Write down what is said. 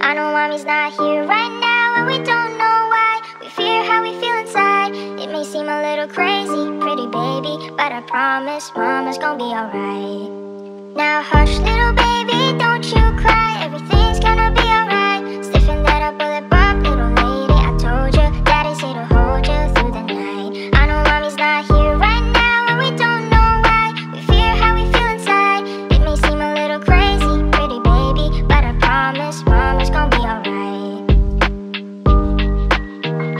I know mommy's not here right now, and we don't know why. We fear how we feel inside. It may seem a little crazy, pretty baby, but I promise mama's gonna be alright. Now hush little baby, don't you cry. Everything's gonna be